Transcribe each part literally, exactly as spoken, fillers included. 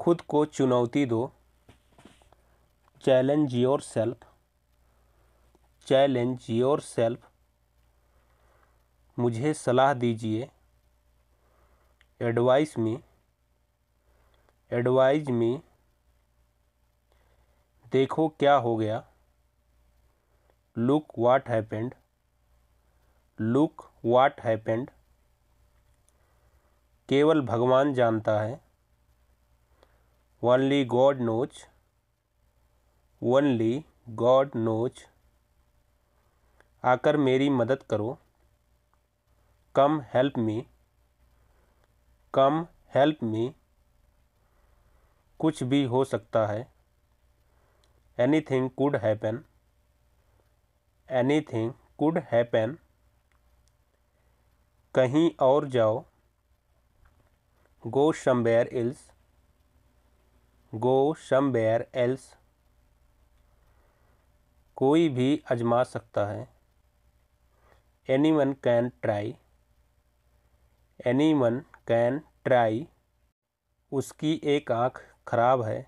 खुद को चुनौती दो, challenge yourself, challenge yourself, मुझे सलाह दीजिए, एडवाइस मी, एडवाइज मी, देखो क्या हो गया, look what happened, look what happened, केवल भगवान जानता है, only God knows, only God knows, आकर मेरी मदद करो, कम हेल्प मी, कम हेल्प मी, कुछ भी हो सकता है, anything could happen, anything could happen, कहीं और जाओ, go somewhere else, go somewhere else, कोई भी आजमा सकता है, anyone can try, anyone can try, उसकी एक आँख खराब है,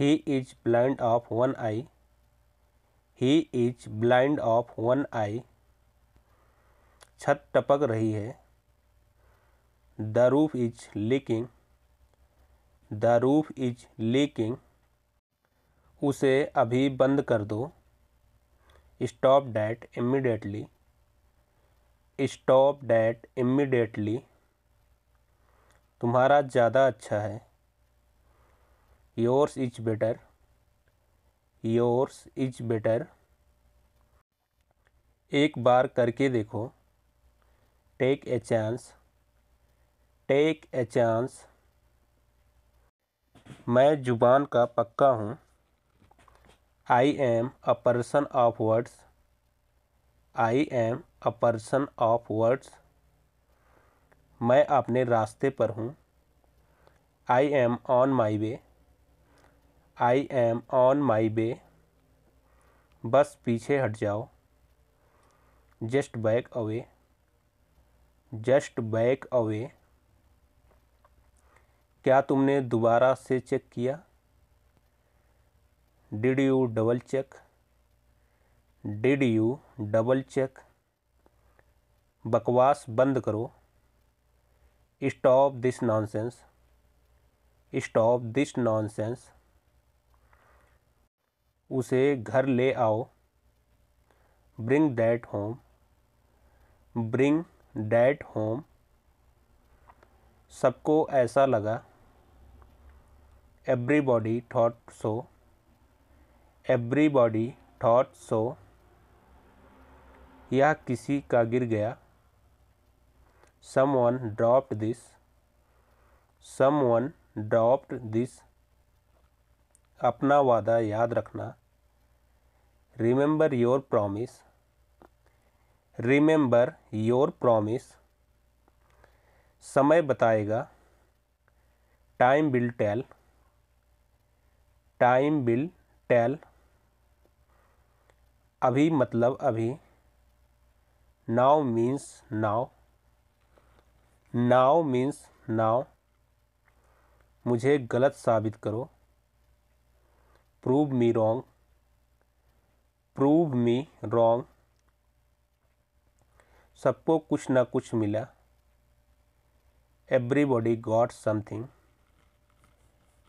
he is blind of one eye, he is blind of one eye, छत टपक रही है, the roof is leaking, the roof is leaking, उसे अभी बंद कर दो, stop that immediately, stop that immediately, तुम्हारा ज़्यादा अच्छा है, yours is better, yours is better, एक बार करके देखो, take a chance, take a chance, मैं जुबान का पक्का हूँ, I am a person of words, I am a person of words, मैं अपने रास्ते पर हूँ, I am on my way, I am on my way, बस पीछे हट जाओ, just back away, just back away, क्या तुमने दोबारा से चेक किया, did you double check, did you double check, बकवास बंद करो, stop this nonsense, stop this nonsense, उसे घर ले आओ, bring that home, bring that home, सबको ऐसा लगा, everybody thought so, everybody thought so, यह किसी का गिर गया, someone dropped this, someone dropped this, अपना वादा याद रखना, remember your promise, remember your promise, समय बताएगा, time will tell, time will tell, अभी मतलब अभी, now means now, now means now, मुझे गलत साबित करो, prove me wrong, prove me wrong, सबको कुछ ना कुछ मिला, everybody got something,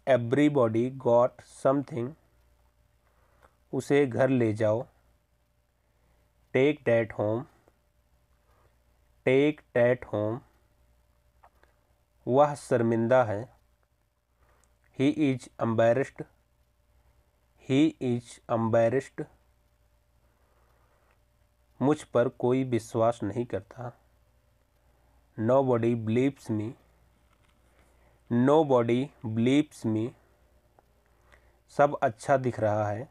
everybody got something, उसे घर ले जाओ, take that home, take that home, वह शर्मिंदा है, he is embarrassed, he is embarrassed, मुझ पर कोई विश्वास नहीं करता, Nobody believes me, nobody believes me, सब अच्छा दिख रहा है,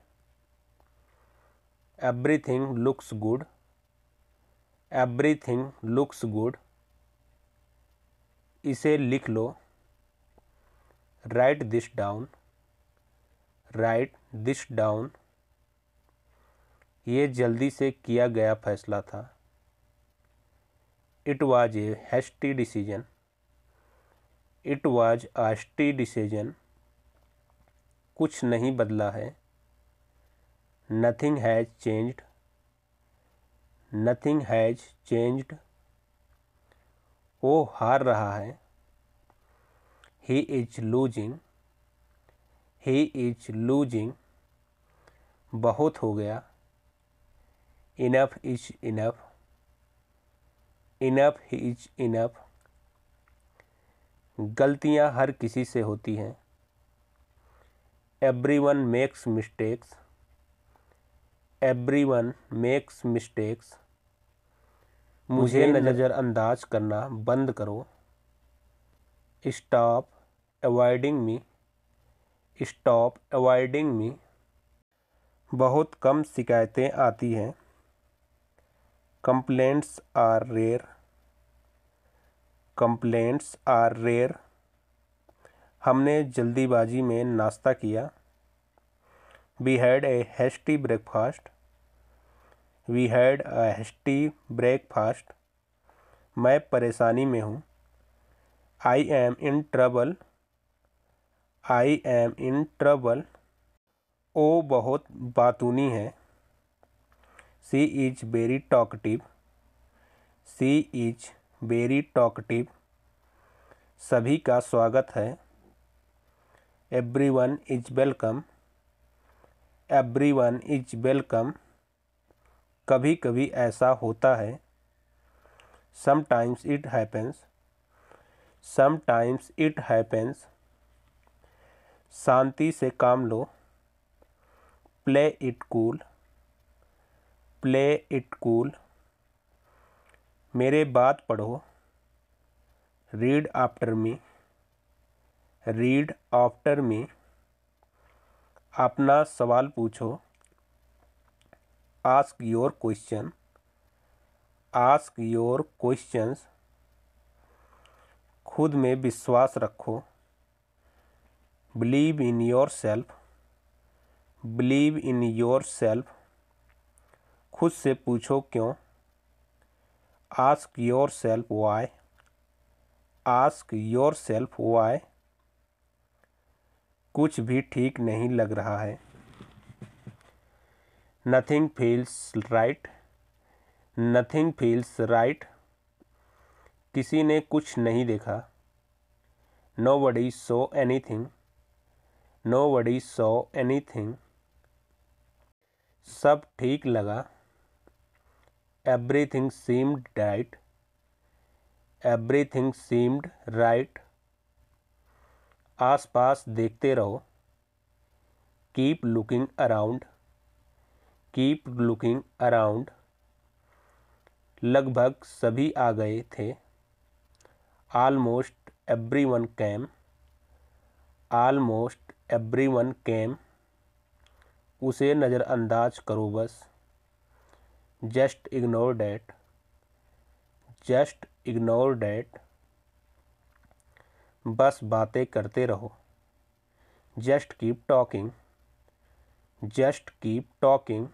everything looks good, everything looks good, इसे लिख लो, write this down, write this down, ये जल्दी से किया गया फैसला था, It was a hasty decision. It was hasty decision, कुछ नहीं बदला है। Nothing has changed, nothing has changed, वो हार रहा है। He is losing, he is losing, बहुत हो गया। Enough is enough, enough is enough, गलतियां हर किसी से होती हैं। Everyone makes mistakes, everyone makes mistakes, मुझे नज़रअंदाज करना बंद करो। Stop avoiding me, stop avoiding me, बहुत कम शिकायतें आती हैं। Complaints are rare, complaints are rare, हमने जल्दीबाजी में नाश्ता किया। We had a hasty breakfast, we had a hasty breakfast, मैं परेशानी में हूँ। I am in trouble, I am in trouble, ओ बहुत बातूनी है। She is very talkative, she is very talkative, सभी का स्वागत है। Everyone is welcome, everyone is welcome, कभी कभी ऐसा होता है। Sometimes it happens, sometimes it happens, शांति से काम लो। Play it cool, play it cool, मेरे बात पढ़ो। Read after me, read after me, अपना सवाल पूछो। Ask your question, ask your questions, खुद में विश्वास रखो। Believe in yourself, believe in yourself, खुद से पूछो क्यों। Ask yourself why, ask yourself why, कुछ भी ठीक नहीं लग रहा है। Nothing feels right, nothing feels right, किसी ने कुछ नहीं देखा। Nobody saw anything, nobody saw anything, सब ठीक लगा। Everything seemed right, everything seemed right, आसपास देखते रहो। Keep looking around, keep looking around, लगभग सभी आ गए थे। Almost everyone came, almost everyone came, उसे नज़रअंदाज करो बस। Just ignore that, just ignore that, बस बातें करते रहो। Just keep talking, just keep talking,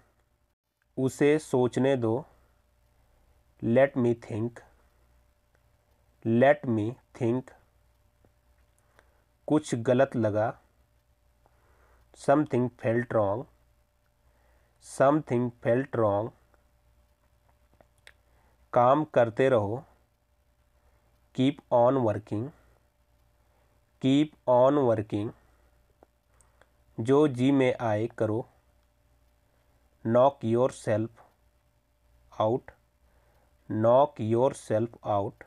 उसे सोचने दो। Let me think, let me think, कुछ गलत लगा। Something felt wrong, something felt wrong, काम करते रहो। Keep on working, keep on working, जो जी में आए करो। Knock yourself out, knock yourself out,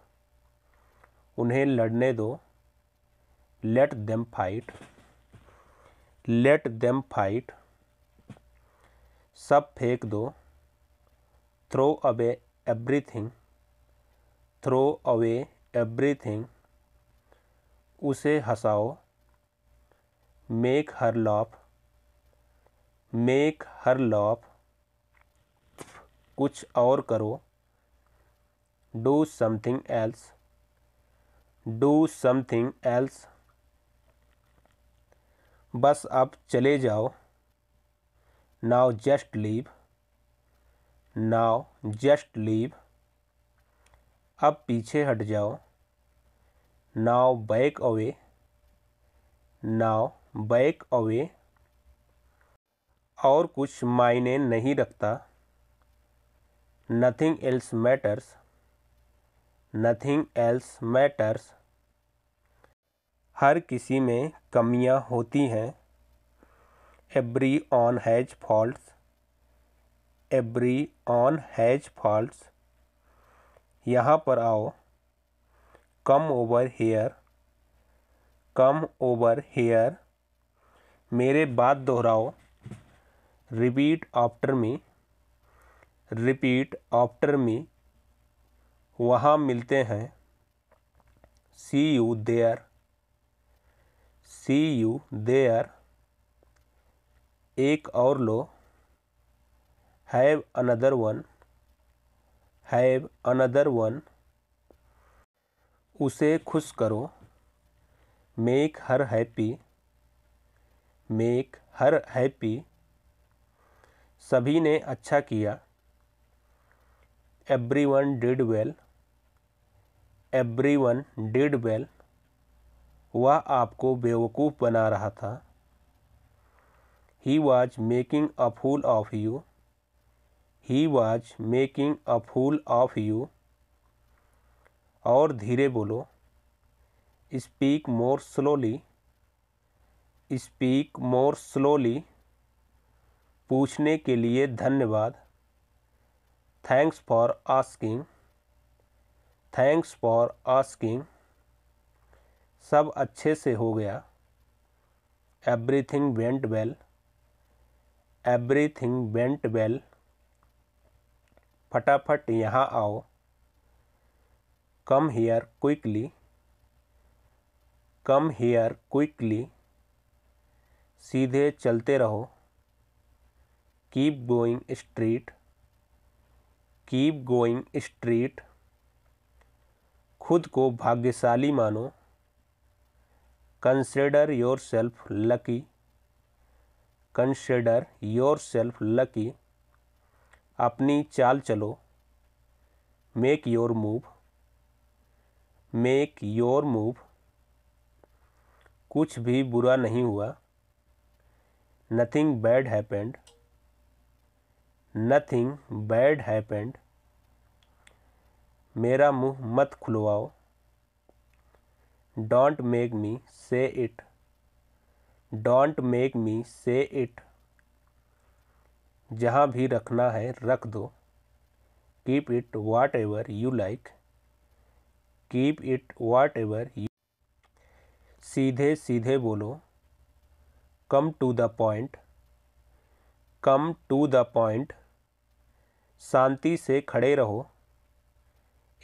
उन्हें लड़ने दो। Let them fight, let them fight, सब फेंक दो। Throw away everything, throw away everything, उसे हंसाओ। Make her laugh, make her laugh, कुछ और करो। Do something else, do something else, बस अब चले जाओ। Now just leave, now just leave, अब पीछे हट जाओ। now back away, now back away, और कुछ मायने नहीं रखता, nothing else matters, nothing else matters, हर किसी में कमियां होती हैं, everyone has faults, everyone has faults, यहाँ पर आओ, come over here, come over here, मेरे बात दोहराओ, repeat after me, repeat after me, वहाँ मिलते हैं, see you there, see you there, एक और लो, have another one, have another one, उसे खुश करो, make her happy, make her happy, सभी ने अच्छा किया, everyone did well, everyone did well, वह आपको बेवकूफ़ बना रहा था, he was making a fool of you, he was making a fool of you, और धीरे बोलो, speak more slowly, speak more slowly, पूछने के लिए धन्यवाद, thanks for asking, thanks for asking, सब अच्छे से हो गया, everything went well, everything went well, फटाफट यहाँ आओ, come here quickly, come here quickly, सीधे चलते रहो, keep going straight, keep going straight, खुद को भाग्यशाली मानो, consider yourself lucky, consider yourself lucky, अपनी चाल चलो, make your move, make your move, कुछ भी बुरा नहीं हुआ, nothing bad happened, nothing bad happened, मेरा मुँह मत खुलवाओ, don't make me say it, don't make me say it, जहाँ भी रखना है रख दो, keep it whatever you like, keep it whatever you, सीधे सीधे बोलो, come to the point, come to the point, शांति से खड़े रहो,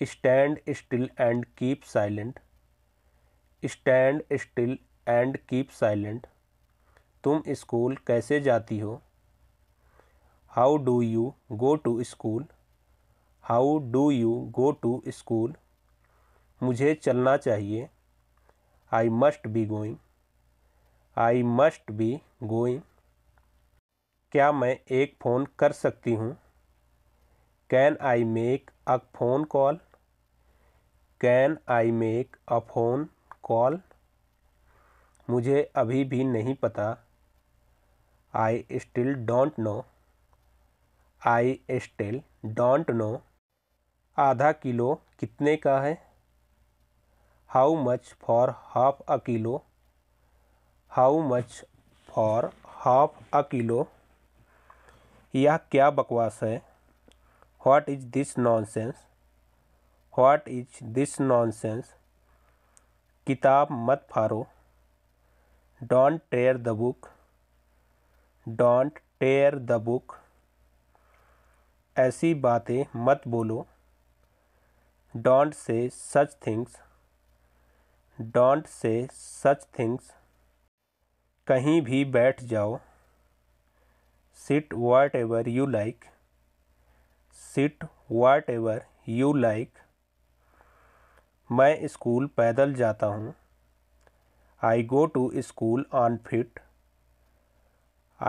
stand still and keep silent, stand still and keep silent, तुम स्कूल कैसे जाती हो, how do you go to school, how do you go to school, मुझे चलना चाहिए, I must be going, I must be going, क्या मैं एक फ़ोन कर सकती हूँ, Can I make a phone call, Can I make a phone call, मुझे अभी भी नहीं पता, I still don't know, I still don't know, आधा किलो कितने का है, how much for half a kilo, how much for half a kilo, यह क्या बकवास है, what is this nonsense, what is this nonsense, किताब मत फाड़ो, don't tear the book, don't tear the book, ऐसी बातें मत बोलो, don't say such things, Don't say such things, कहीं भी बैठ जाओ, sit whatever you like, sit whatever you like, मैं स्कूल पैदल जाता हूँ, I go to school on foot,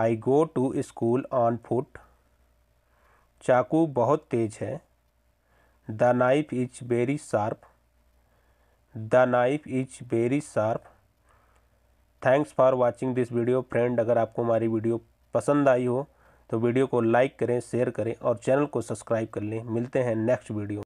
I go to school on foot, चाकू बहुत तेज है, the knife is very sharp, the knife is very sharp. Thanks for watching this video. Friend, अगर आपको हमारी वीडियो पसंद आई हो तो वीडियो को लाइक करें, शेयर करें और चैनल को सब्सक्राइब कर लें। मिलते हैं नेक्स्ट वीडियो।